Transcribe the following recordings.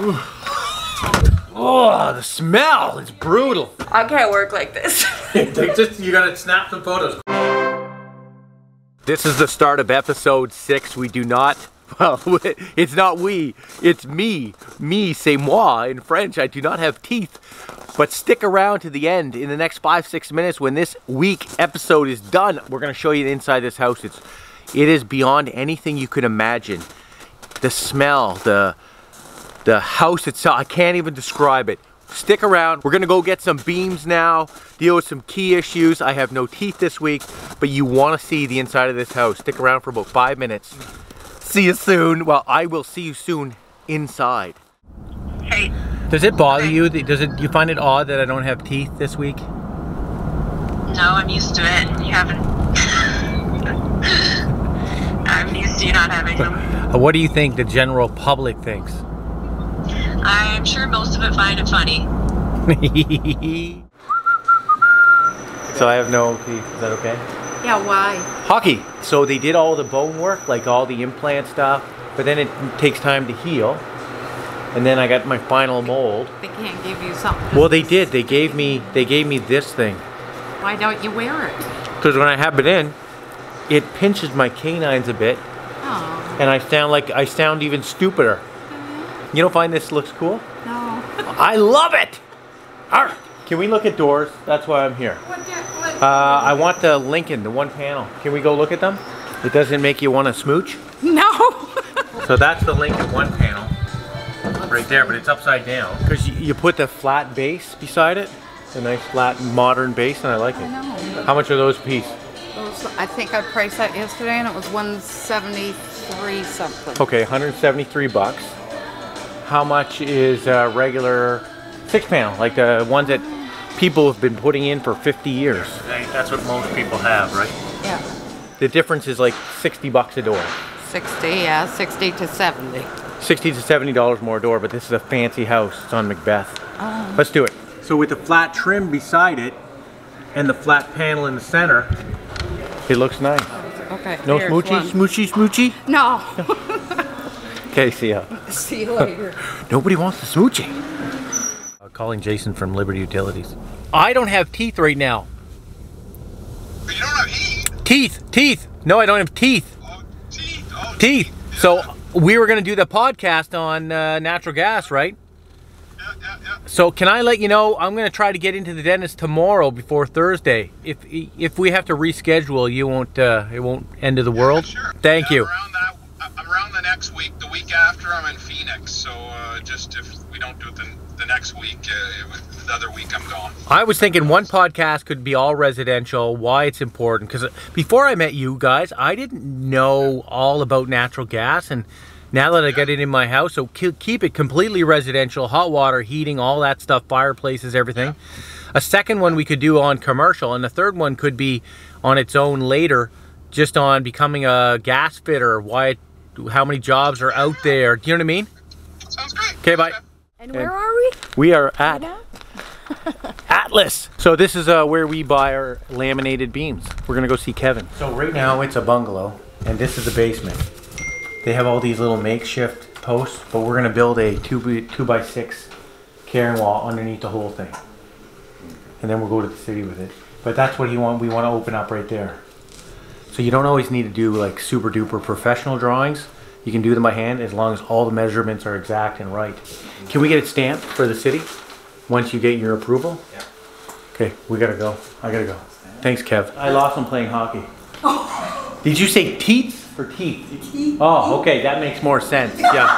Oh, the smell is brutal. I can't work like this. You gotta snap some photos. This is the start of episode 6. We do not, well, it's not we, it's me. Me, c'est moi in French. I do not have teeth. But stick around to the end. In the next 5-6 minutes, when this week episode is done, we're gonna show you inside this house. It is beyond anything you could imagine. The smell, the house itself, I can't even describe it. Stick around, we're gonna go get some beams now, deal with some key issues. I have no teeth this week, but you wanna see the inside of this house. Stick around for about 5 minutes. See you soon. Well, I will see you soon inside. Hey. Does it bother you? You find it odd that I don't have teeth this week? No, I'm used to it. You haven't. I'm used to you not having them. What do you think the general public thinks? I'm sure most of it find it funny. So I have no teeth, is that okay? Yeah, why? Hockey. So they did all the bone work, like all the implant stuff, but then it takes time to heal. And then I got my final mold. They can't give you something. Well, they did. They gave me this thing. Why don't you wear it? Because when I have it in, it pinches my canines a bit. Oh. And I sound even stupider. You don't find this looks cool? No. I love it! Arr! Can we look at doors? That's why I'm here. I want the Lincoln, the one panel. Can we go look at them? It doesn't make you want to smooch? No! So that's the Lincoln one panel. Right there, but it's upside down. Because you put the flat base beside it. A nice flat modern base, and I like it. I know. How much are those a piece? I think I priced that yesterday, and it was 173 something. Okay, 173 bucks. How much is a regular 6-panel, like the ones that people have been putting in for 50 years? That's what most people have, right? Yeah. The difference is like 60 bucks a door. 60, yeah, 60 to 70. 60 to $70 more a door, but this is a fancy house. It's on Macbeth. Let's do it. So with the flat trim beside it and the flat panel in the center, it looks nice. Okay. No smoochy, smoochy, smoochy? No. Okay, see ya. See you later. Nobody wants the smoochie. Calling Jason from Liberty Utilities. I don't have teeth right now. But you don't have teeth? Teeth. No, I don't have teeth. Oh, teeth. Oh, teeth. Yeah. So we were going to do the podcast on natural gas, right? Yeah. So can I let you know, I'm going to try to get into the dentist tomorrow before Thursday. If we have to reschedule, you won't, it won't end of the world. Sure. Thank you. Around the next week, the week after, I'm in Phoenix, so just if we don't do it the next week, the other week I'm gone. I was thinking one podcast could be all residential, why it's important, because before I met you guys, I didn't know all about natural gas, and now that I got it in my house, so keep it completely residential, hot water, heating, all that stuff, fireplaces, everything. Yeah. A second one we could do on commercial, and the third one could be on its own later, just on becoming a gas fitter, why it, how many jobs are out there. Do you know what I mean? Sounds great. Okay, bye. And where are we? We are at Atlas. So this is where we buy our laminated beams. We're going to go see Kevin. So right now it's a bungalow, and this is the basement. They have all these little makeshift posts, but we're going to build a 2x6 carrying wall underneath the whole thing. And then we'll go to the city with it. But that's what we want to open up right there. So you don't always need to do like super duper professional drawings. You can do them by hand as long as all the measurements are exact and right. Can we get it stamped for the city once you get your approval? Yeah. Okay, we gotta go. I gotta go. Thanks, Kev. I lost him playing hockey. Oh. Did you say teeth or teeth? Teeth. Oh, okay, that makes more sense. Yeah.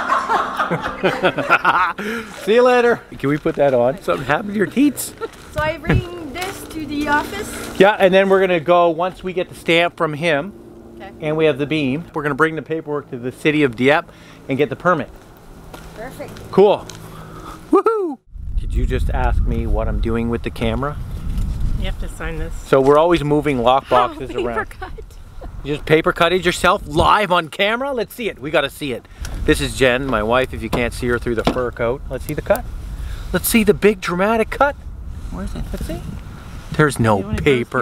See you later. Can we put that on? Something happened to your teeth. So I bring this to the office. Yeah, and then we're gonna go once we get the stamp from him, okay, and we have the beam. We're gonna bring the paperwork to the city of Dieppe and get the permit. Perfect. Cool. Woohoo! Did you just ask me what I'm doing with the camera? You have to sign this. So we're always moving lock boxes around. Cut. You just paper cutted yourself live on camera. Let's see it. We gotta see it. This is Jen, my wife. If you can't see her through the fur coat, let's see the cut. Let's see the big dramatic cut. Where's it? Let's see. There's no paper.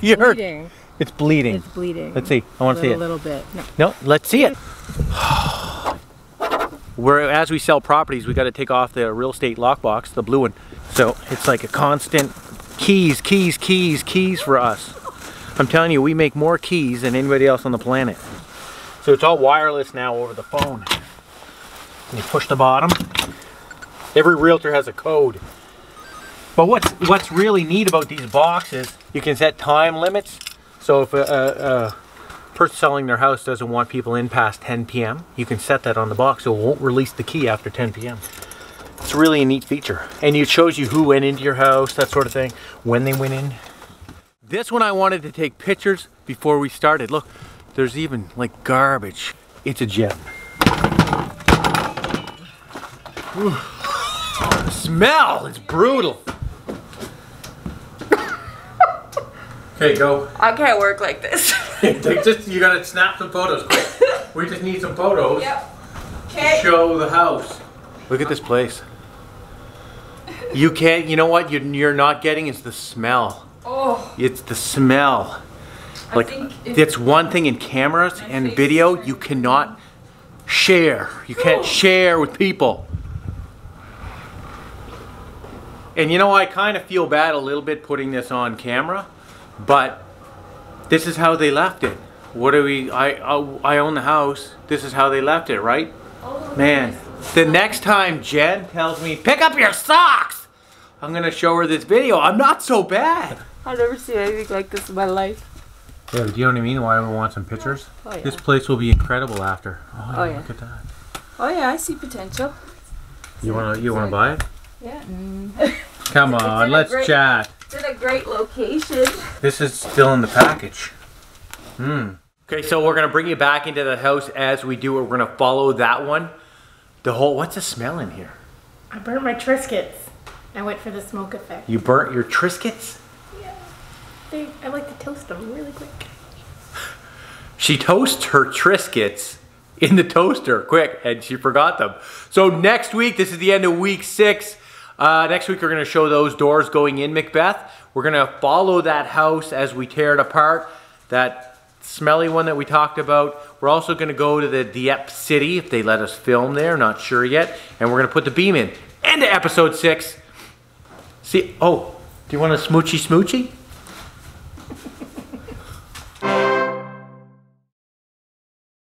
It's bleeding. Let's see. I want to see it. A little bit. No, let's see it. Where as we sell properties, we got to take off the real estate lockbox, the blue one. So it's like a constant keys, keys, keys, keys for us. I'm telling you, we make more keys than anybody else on the planet. So it's all wireless now over the phone. You push the bottom. Every realtor has a code. But what's really neat about these boxes, you can set time limits. So if person selling their house doesn't want people in past 10 p.m. you can set that on the box so it won't release the key after 10 p.m. It's really a neat feature. And it shows you who went into your house, that sort of thing, when they went in. This one I wanted to take pictures before we started. Look, there's even like garbage. It's a gem. Ooh. The smell is brutal. Okay, go. I can't work like this. You gotta snap some photos quick. We just need some photos. Yep. To show the house. Look at this place. You can't, you know what you're not getting is the smell. Oh. It's the smell. Like, it's one thing in cameras and video, you cannot share. You can't share with people. And you know, I kind of feel bad a little bit putting this on camera. But this is how they left it. What do we? I own the house. This is how they left it, right? Oh, man, the next time Jen tells me pick up your socks, I'm gonna show her this video. I'm not so bad. I've never seen anything like this in my life. Yeah, do you know what I mean? Why we want some pictures? Oh, yeah. This place will be incredible after. Oh yeah, look at that. Oh yeah, I see potential. You wanna buy it? Yeah. Mm. Come on, let's chat. It's in a great location. This is still in the package. Hmm. Okay, so we're gonna bring you back into the house as we do. We're gonna follow that one. The whole, what's the smell in here? I burnt my Triscuits. I went for the smoke effect. You burnt your Triscuits? Yeah. I like to toast them really quick. She toasts her Triscuits in the toaster quick, and she forgot them. So next week, this is the end of week 6. Next week we're going to show those doors going in Macbeth. We're going to follow that house as we tear it apart. That smelly one that we talked about. We're also going to go to the Dieppe city if they let us film there. Not sure yet. And we're going to put the beam in. End of episode 6. See, oh, do you want a smoochy smoochy?